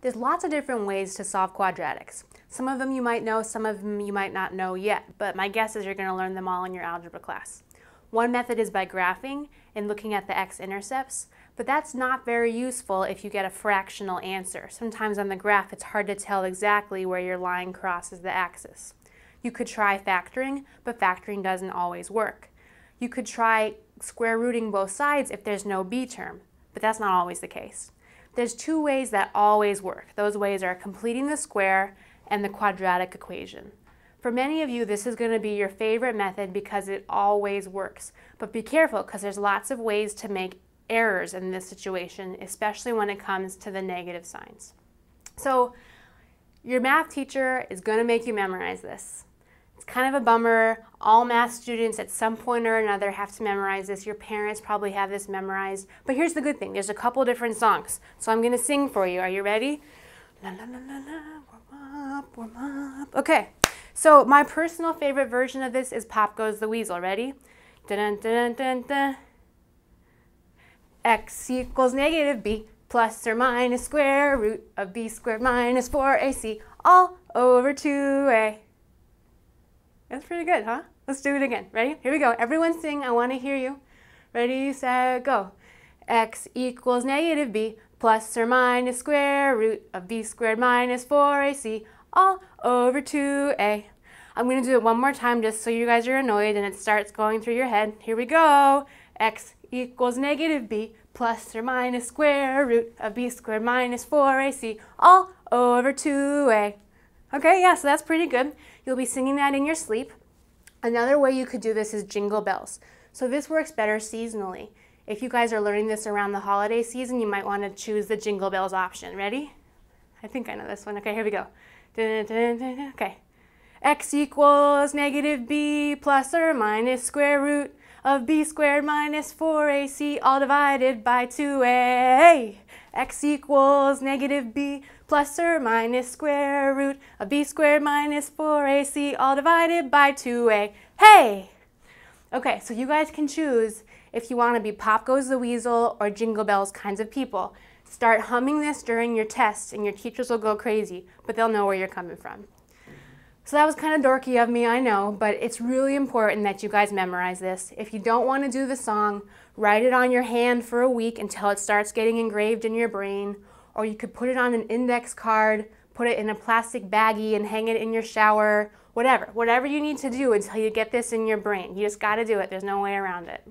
There's lots of different ways to solve quadratics. Some of them you might know, some of them you might not know yet, but my guess is you're going to learn them all in your algebra class. One method is by graphing and looking at the x-intercepts, but that's not very useful if you get a fractional answer. Sometimes on the graph it's hard to tell exactly where your line crosses the axis. You could try factoring, but factoring doesn't always work. You could try square rooting both sides if there's no b term, but that's not always the case. There's two ways that always work. Those ways are completing the square and the quadratic equation. For many of you, this is going to be your favorite method because it always works. But be careful because there's lots of ways to make errors in this situation, especially when it comes to the negative signs. So your math teacher is going to make you memorize this. It's kind of a bummer. All math students at some point or another have to memorize this. Your parents probably have this memorized. But here's the good thing. There's a couple different songs. So I'm going to sing for you. Are you ready? Na, na, na, na, na. Warm up, warm up. Okay. So my personal favorite version of this is Pop Goes the Weasel. Ready? Dun, dun, dun, dun, dun. X equals negative b plus or minus square root of b squared minus 4ac all over 2a. That's pretty good, huh? Let's do it again. Ready? Here we go. Everyone sing. I want to hear you. Ready, set, go. X equals negative b plus or minus square root of b squared minus 4ac all over 2a. I'm going to do it one more time just so you guys are annoyed and it starts going through your head. Here we go. X equals negative b plus or minus square root of b squared minus 4ac all over 2a. Okay, yeah, so that's pretty good. You'll be singing that in your sleep. Another way you could do this is Jingle Bells. So this works better seasonally. If you guys are learning this around the holiday season, you might want to choose the Jingle Bells option. Ready? I think I know this one. Okay, here we go. Okay. X equals negative b plus or minus square root of b squared minus 4ac all divided by 2a. X equals negative b plus or minus square root of b squared minus 4ac all divided by 2a. Hey! Okay, so you guys can choose if you want to be Pop Goes the Weasel or Jingle Bells kinds of people. Start humming this during your test and your teachers will go crazy, but they'll know where you're coming from. So that was kind of dorky of me, I know, but it's really important that you guys memorize this. If you don't want to do the song, write it on your hand for a week until it starts getting engraved in your brain, or you could put it on an index card, put it in a plastic baggie and hang it in your shower, whatever. Whatever you need to do until you get this in your brain. You just got to do it. There's no way around it.